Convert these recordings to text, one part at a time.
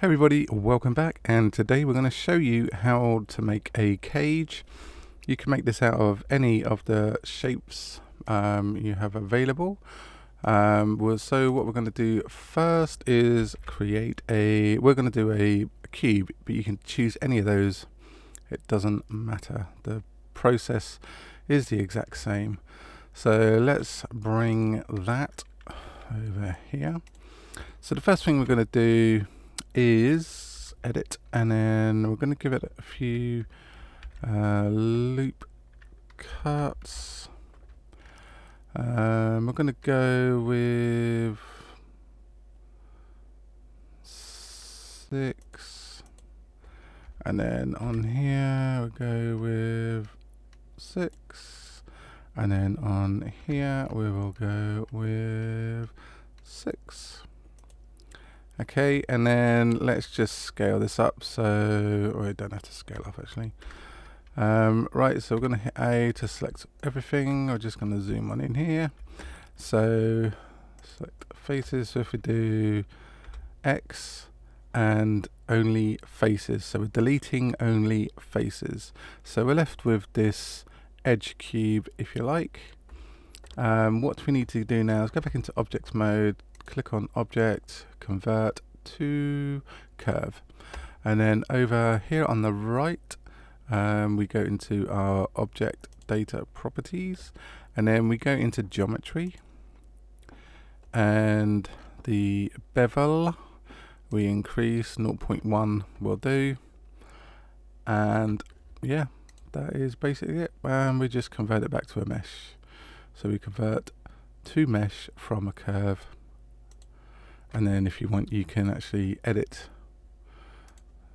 Hey everybody, welcome back, and today we're going to show you how to make a cage. You can make this out of any of the shapes you have available. So what we're going to do first is we're going to do a cube, but you can choose any of those. It doesn't matter. The process is the exact same. So let's bring that over here. So the first thing we're going to do is edit, and then we're going to give it a few loop cuts. We're going to go with 6, and then on here we'll go with 6, and then on here we will go with 6. Okay, and then let's just scale this up, so we don't have to scale up actually. Right, so we're going to hit A to select everything. We're just going to zoom on in here. So select faces. So if we do X and only faces, so we're deleting only faces. So we're left with this edge cube, if you like. What we need to do now is go back into object mode, click on object, convert to curve, and then over here on the right we go into our object data properties, and then we go into geometry, and the bevel we increase 0.1 will do, and yeah, that is basically it. And we just convert it back to a mesh, so we convert to mesh from a curve. And then if you want, you can actually edit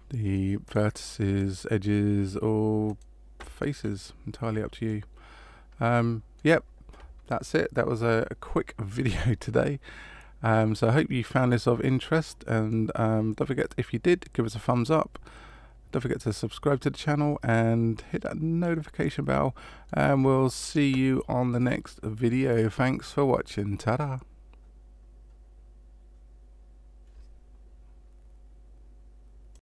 the vertices, edges, or faces, entirely up to you. Yep, that's it. That was a quick video today. So I hope you found this of interest, and don't forget, if you did, give us a thumbs up. Don't forget to subscribe to the channel and hit that notification bell, and we'll see you on the next video. Thanks for watching. Ta-da!